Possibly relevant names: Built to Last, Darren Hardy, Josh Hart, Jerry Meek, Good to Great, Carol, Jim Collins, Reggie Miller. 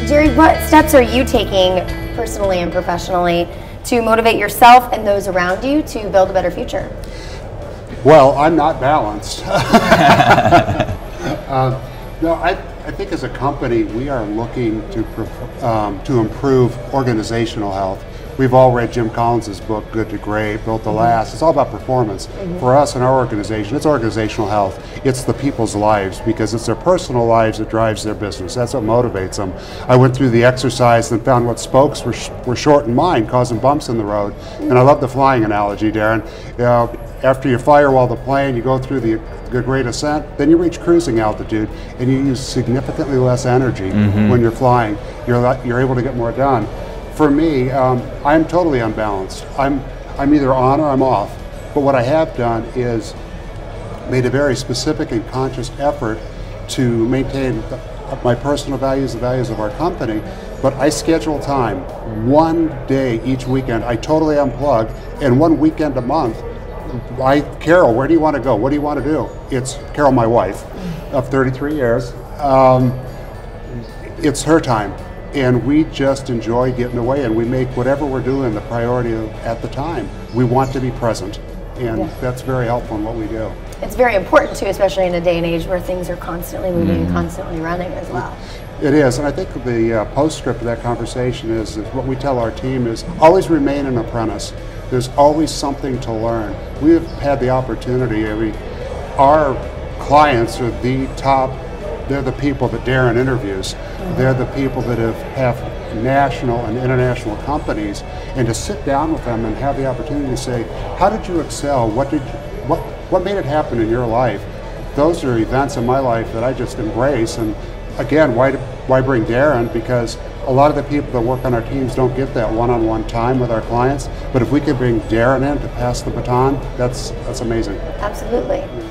Jerry, what steps are you taking personally and professionally to motivate yourself and those around you to build a better future? Well, I'm not balanced. No, I think as a company, we are looking to improve organizational health. We've all read Jim Collins' book, Good to Great, Built to Last. It's all about performance. For us in our organization, it's organizational health. It's the people's lives, because it's their personal lives that drives their business. That's what motivates them. I went through the exercise and found what spokes were short in mine, causing bumps in the road. And I love the flying analogy, Darren. After you firewall the plane, you go through the great ascent, then you reach cruising altitude, and you use significantly less energy when you're flying. You're able to get more done. For me, I'm totally unbalanced. I'm either on or I'm off. But what I have done is made a very specific and conscious effort to maintain my personal values, the values of our company. But I schedule time, one day each weekend. I totally unplug, and one weekend a month, Carol, where do you want to go? What do you want to do? It's Carol, my wife, of 33 years. It's her time. And we just enjoy getting away, and we make whatever we're doing the priority at the time. We want to be present, and that's very helpful in what we do. It's very important too, especially in a day and age where things are constantly moving and constantly running as well. It is, and I think the postscript of that conversation is what we tell our team is always remain an apprentice. There's always something to learn. We've had the opportunity, our clients are the top. They're the people that Darren interviews. They're the people that have national and international companies, and to sit down with them and have the opportunity to say, how did you excel? What made it happen in your life? Those are events in my life that I just embrace. And again, why bring Darren? Because a lot of the people that work on our teams don't get that one-on-one time with our clients. But if we could bring Darren in to pass the baton, that's amazing. Absolutely.